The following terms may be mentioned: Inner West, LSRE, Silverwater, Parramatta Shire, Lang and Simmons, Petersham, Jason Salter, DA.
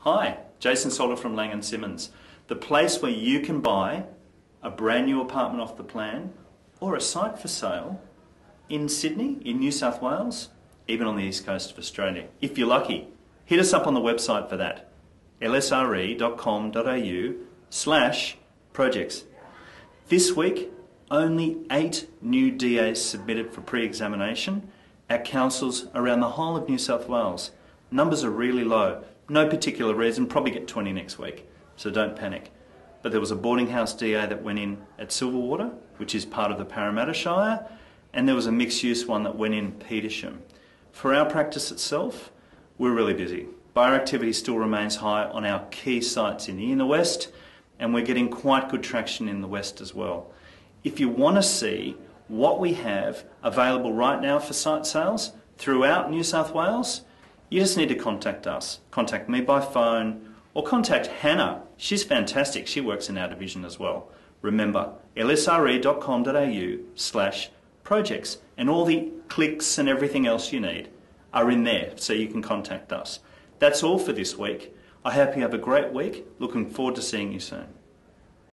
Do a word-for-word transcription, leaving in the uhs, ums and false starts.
Hi, Jason Salter from Lang and Simmons. The place where you can buy a brand new apartment off the plan or a site for sale in Sydney, in New South Wales, even on the east coast of Australia. If you're lucky, hit us up on the website for that, l s r e dot com dot a u slash projects. This week, only eight new D As submitted for pre-examination at councils around the whole of New South Wales. Numbers are really low. No particular reason, probably get twenty next week, so don't panic. But there was a boarding house D A that went in at Silverwater, which is part of the Parramatta Shire, and there was a mixed-use one that went in Petersham. For our practice itself, we're really busy. Buyer activity still remains high on our key sites in the Inner West, and we're getting quite good traction in the West as well. If you want to see what we have available right now for site sales throughout New South Wales, you just need to contact us. Contact me by phone or contact Hannah. She's fantastic. She works in our division as well. Remember, l s r e dot com dot a u slash projects, and all the clicks and everything else you need are in there, so you can contact us. That's all for this week. I hope you have a great week. Looking forward to seeing you soon.